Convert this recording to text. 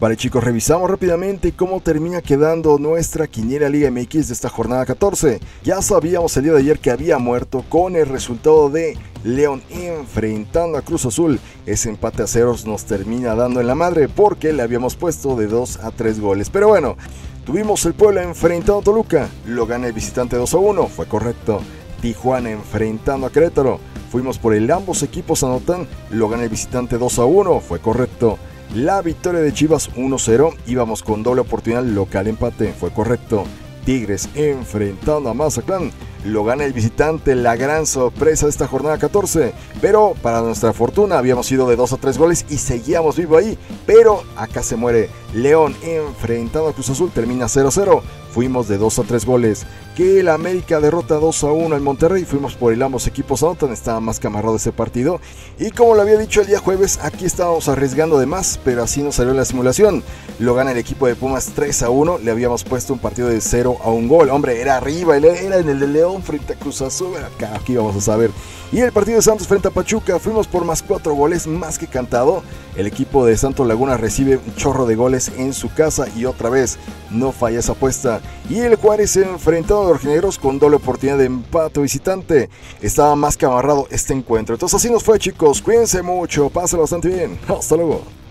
Vale chicos, revisamos rápidamente cómo termina quedando nuestra quiniela Liga MX de esta jornada 14. Ya sabíamos el día de ayer que había muerto con el resultado de León enfrentando a Cruz Azul. Ese empate a ceros nos termina dando en la madre porque le habíamos puesto de 2 a 3 goles. Pero bueno, tuvimos el Puebla enfrentando a Toluca, lo gana el visitante 2 a 1, fue correcto. Tijuana enfrentando a Querétaro, fuimos por el ambos equipos anotan, lo gana el visitante 2 a 1, fue correcto. La victoria de Chivas 1-0, íbamos con doble oportunidad local empate, fue correcto. Tigres enfrentando a Mazatlán, lo gana el visitante, la gran sorpresa de esta jornada 14. Pero para nuestra fortuna habíamos ido de 2 a 3 goles y seguíamos vivo ahí, pero acá se muere. León enfrentando a Cruz Azul, termina 0-0, fuimos de 2 a 3 goles. Que el América derrota 2 a 1 al Monterrey, fuimos por el ambos equipos anotan, estaba más camarrado ese partido. Y como lo había dicho el día jueves, aquí estábamos arriesgando de más, pero así nos salió la simulación. Lo gana el equipo de Pumas 3 a 1, le habíamos puesto un partido de 0 a 1 gol. Hombre, era arriba, era en el de León frente a Cruz Azul, acá, aquí vamos a saber. Y el partido de Santos frente a Pachuca, fuimos por más 4 goles, más que cantado. El equipo de Santos Laguna recibe un chorro de goles en su casa y otra vez no falla esa apuesta. Y el Juárez enfrentado a los rojinegros con doble oportunidad de empate visitante. Estaba más que amarrado este encuentro. Entonces así nos fue chicos, cuídense mucho, pásenlo bastante bien. Hasta luego.